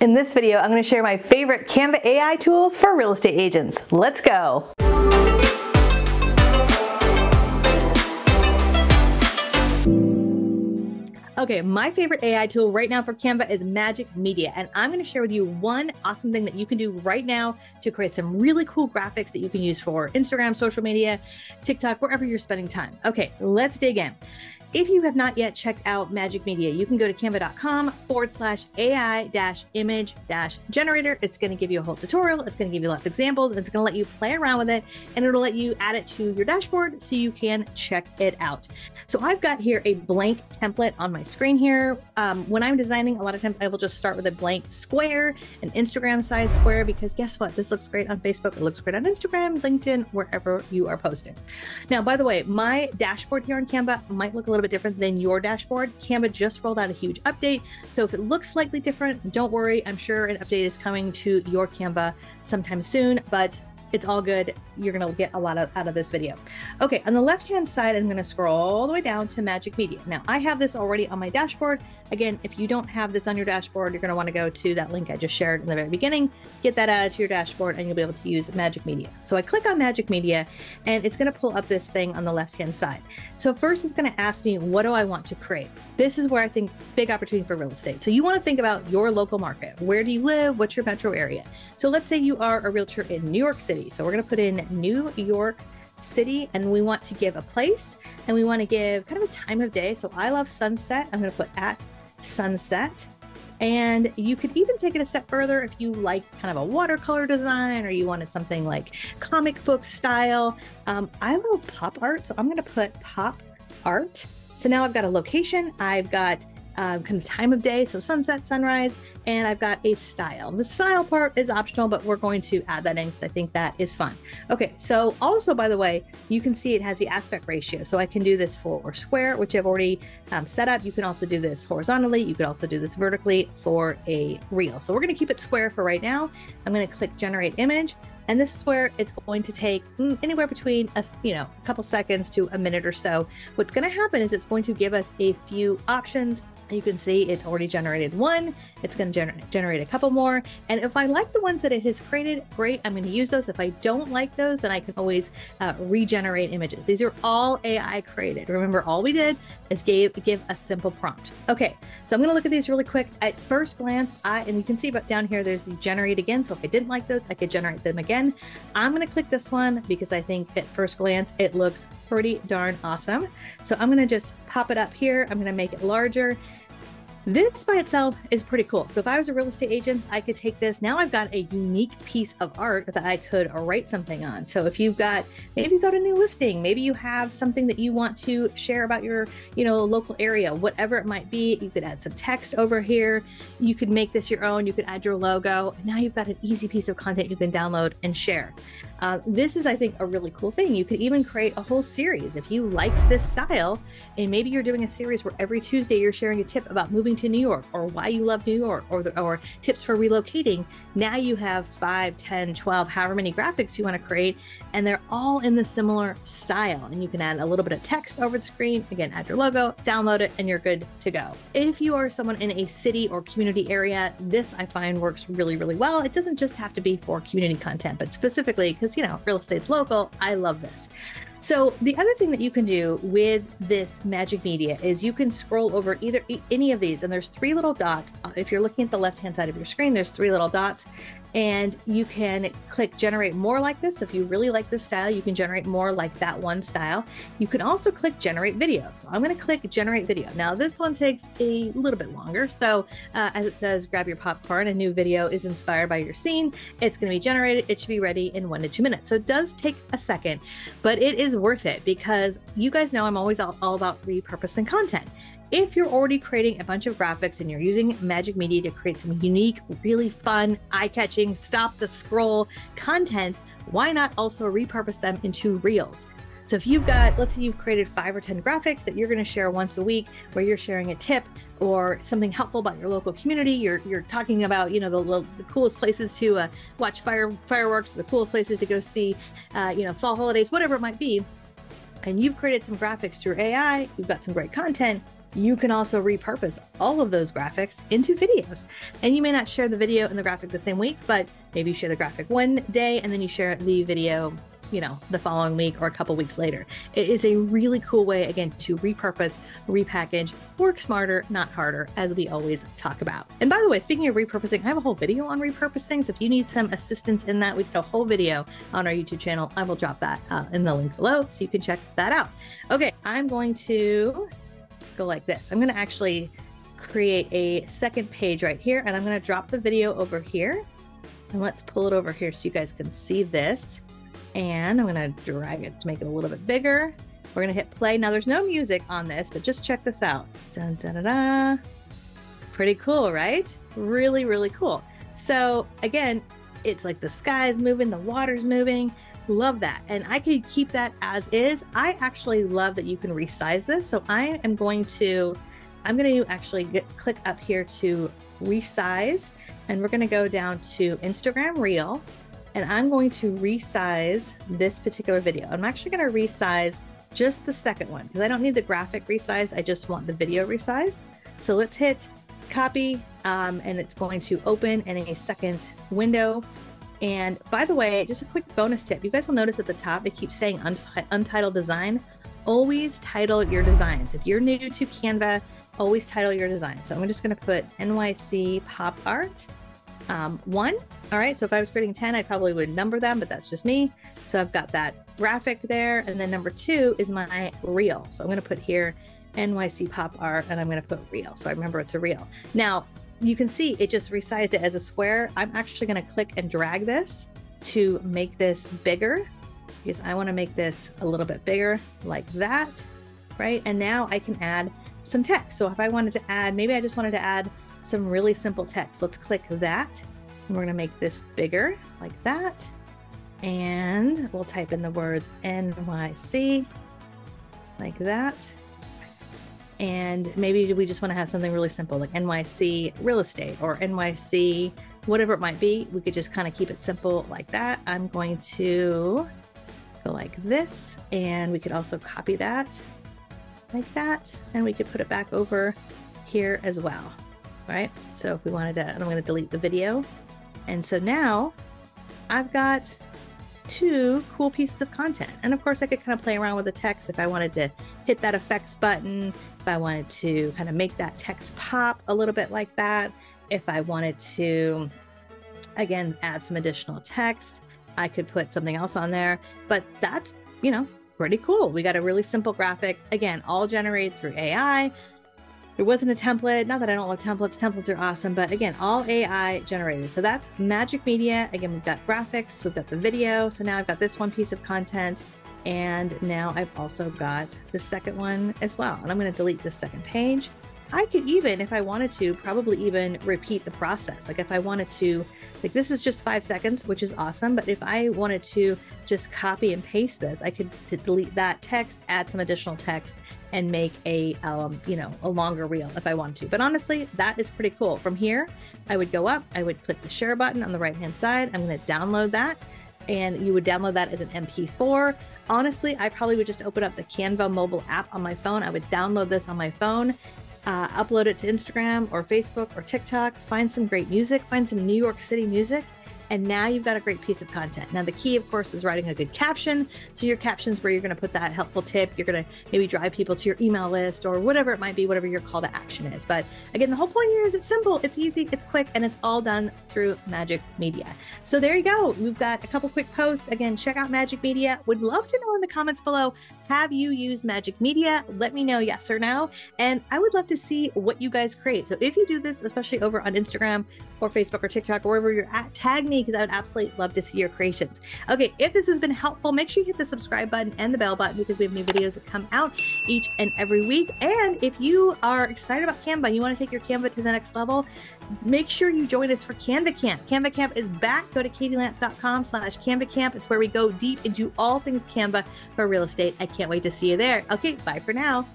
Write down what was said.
In this video, I'm going to share my favorite Canva AI tools for real estate agents. Let's go. Okay, my favorite AI tool right now for Canva is Magic Media, and I'm going to share with you one awesome thing that you can do right now to create some really cool graphics that you can use for Instagram, social media, TikTok, wherever you're spending time. Okay, let's dig in. If you have not yet checked out Magic Media, you can go to canva.com/AI-image-generator. It's going to give you a whole tutorial. It's going to give you lots of examples. It's going to let you play around with it, and it'll let you add it to your dashboard so you can check it out. So I've got here a blank template on my screen here. When I'm designing, a lot of times I will just start with a blank square, an Instagram size square, because guess what? This looks great on Facebook. It looks great on Instagram, LinkedIn, wherever you are posting. Now, by the way, my dashboard here on Canva might look a little bit different than your dashboard. Canva just rolled out a huge update. So if it looks slightly different, don't worry. I'm sure an update is coming to your Canva sometime soon, but it's all good. You're going to get a lot out of this video. Okay. On the left-hand side, I'm going to scroll all the way down to Magic Media. Now I have this already on my dashboard. Again, if you don't have this on your dashboard, you're going to want to go to that link I just shared in the very beginning, get that added to your dashboard, and you'll be able to use Magic Media. So I click on Magic Media and it's going to pull up this thing on the left-hand side. So first it's going to ask me, what do I want to create? This is where I think big opportunity for real estate. So you want to think about your local market. Where do you live? What's your metro area? So let's say you are a realtor in New York City. So we're going to put in New York City, and we want to give a place, and we want to give kind of a time of day. So I love sunset. I'm going to put at sunset. And you could even take it a step further if you like kind of a watercolor design, or you wanted something like comic book style. I love pop art. So I'm going to put pop art. So now I've got a location. I've got kind of time of day, so sunset, sunrise, and I've got a style. The style part is optional, but we're going to add that in because I think that is fun. Okay, so also, by the way, you can see it has the aspect ratio. So I can do this full or square, which I've already set up. You can also do this horizontally. You could also do this vertically for a reel. So we're going to keep it square for right now. I'm going to click Generate Image. And this is where it's going to take anywhere between a couple seconds to a minute or so. What's going to happen is it's going to give us a few options. You can see it's already generated one. It's going to generate a couple more. And if I like the ones that it has created, great, I'm going to use those. If I don't like those, then I can always regenerate images. These are all AI created. Remember, all we did is give a simple prompt. Okay, so I'm going to look at these really quick. At first glance, and you can see down here, there's the generate again. So if I didn't like those, I could generate them again. I'm going to click this one because I think at first glance, it looks pretty darn awesome. So I'm going to just pop it up here. I'm going to make it larger. This by itself is pretty cool. So if I was a real estate agent, I could take this. Now I've got a unique piece of art that I could write something on. So if you've got, maybe you got a new listing, maybe you have something that you want to share about your local area, whatever it might be, you could add some text over here. You could make this your own. You could add your logo. Now you've got an easy piece of content you can download and share. This is, I think, a really cool thing. You could even create a whole series. If you liked this style, and maybe you're doing a series where every Tuesday you're sharing a tip about moving to New York, or why you love New York, or tips for relocating. Now you have 5, 10, 12, however many graphics you want to create, and they're all in the similar style. And you can add a little bit of text over the screen. Again, add your logo, download it, and you're good to go. If you are someone in a city or community area, this I find works really, really well. It doesn't just have to be for community content, but specifically because real estate's local. I love this. So the other thing that you can do with this Magic Media is you can scroll over either any of these, and there's 3 little dots. If you're looking at the left-hand side of your screen, there's 3 little dots, and you can click generate more like this. So if you really like this style, you can generate more like that one style. You can also click generate video. So I'm going to click generate video. Now this one takes a little bit longer. So as it says, grab your popcorn. A new video is inspired by your scene. It's going to be generated. It should be ready in 1 to 2 minutes. So it does take a second, but it is worth it because you guys know I'm always all about repurposing content. If you're already creating a bunch of graphics and you're using Magic Media to create some unique, really fun, eye-catching, stop-the-scroll content, why not also repurpose them into Reels? So if you've got, let's say you've created 5 or 10 graphics that you're going to share once a week, where you're sharing a tip or something helpful about your local community, you're talking about the coolest places to watch fireworks, the coolest places to go see fall holidays, whatever it might be, and you've created some graphics through AI, you've got some great content, You can also repurpose all of those graphics into videos. And you may not share the video and the graphic the same week, but maybe you share the graphic one day and then you share the video, you know, the following week or a couple weeks later. It is a really cool way, again, to repurpose, repackage, work smarter, not harder, as we always talk about. And by the way, speaking of repurposing, I have a whole video on repurposing. So if you need some assistance in that, we did a whole video on our YouTube channel. I will drop that in the link below so you can check that out. Okay, I'm going to go like this. I'm going to actually create a second page right here, and I'm going to drop the video over here. And let's pull it over here so you guys can see this. And I'm gonna drag it to make it a little bit bigger. We're gonna hit play. Now there's no music on this, but just check this out. Dun, dun, dun, dun. Pretty cool, right? Really, really cool. So again, it's like the sky is moving, the water's moving. Love that. And I could keep that as is. I actually love that you can resize this. So I am going to, click up here to resize, and we're gonna go down to Instagram Reel. And I'm going to resize this particular video. I'm actually going to resize just the second one because I don't need the graphic resized. I just want the video resized. So let's hit copy, and it's going to open in a second window. And by the way, just a quick bonus tip. You guys will notice at the top, it keeps saying untitled design. Always title your designs. If you're new to Canva, always title your design. So I'm just going to put NYC Pop Art. One. All right. So if I was creating 10, I probably would number them, but that's just me. So I've got that graphic there. And then number two is my reel. So I'm going to put here NYC Pop Art, and I'm going to put reel. So I remember it's a reel. Now you can see it just resized it as a square. I'm actually going to click and drag this to make this bigger because I want to make this a little bit bigger like that. Right. And now I can add some text. So if I wanted to add, maybe I just wanted to add some really simple text. Let's click that. And we're going to make this bigger like that. And we'll type in the words NYC like that. And maybe we just want to have something really simple like NYC real estate or NYC, whatever it might be. We could just kind of keep it simple like that. I'm going to go like this, and we could also copy that like that. And we could put it back over here as well. Right? So if we wanted to, and I'm going to delete the video. And so now I've got two cool pieces of content. And of course I could kind of play around with the text if I wanted to hit that effects button, if I wanted to kind of make that text pop a little bit like that. If I wanted to, again, add some additional text, I could put something else on there, but that's, you know, pretty cool. We got a really simple graphic, again, all generated through AI. There wasn't a template. Not that I don't love templates. Templates are awesome, but again, all AI generated. So that's Magic Media. Again, we've got graphics, we've got the video. So now I've got this one piece of content, and now I've also got the second one as well. And I'm going to delete this second page. I could even, if I wanted to, probably even repeat the process. Like if I wanted to, like this is just 5 seconds, which is awesome. But if I wanted to just copy and paste this, I could delete that text, add some additional text, and make a, you know, a longer reel if I wanted to. But honestly, that is pretty cool. From here, I would go up, I would click the share button on the right-hand side. I'm going to download that, and you would download that as an MP4. Honestly, I probably would just open up the Canva mobile app on my phone. I would download this on my phone, upload it to Instagram or Facebook or TikTok, find some great music, find some New York City music, and now you've got a great piece of content. Now the key, of course, is writing a good caption. So your caption's where you're going to put that helpful tip. You're going to maybe drive people to your email list or whatever it might be, whatever your call to action is. But again, the whole point here is it's simple, it's easy, it's quick, and it's all done through Magic Media. So there you go. We've got a couple quick posts. Again, check out Magic Media. Would love to know in the comments below, have you used Magic Media? Let me know yes or no. And I would love to see what you guys create. So if you do this, especially over on Instagram or Facebook or TikTok, or wherever you're at, tag me, because I would absolutely love to see your creations. Okay, if this has been helpful, make sure you hit the subscribe button and the bell button, because we have new videos that come out each and every week. And if you are excited about Canva, you want to take your Canva to the next level, make sure you join us for Canva Camp. Canva Camp is back. Go to katielance.com/Canva Camp. It's where we go deep into all things Canva for real estate. I can't wait to see you there. Okay, bye for now.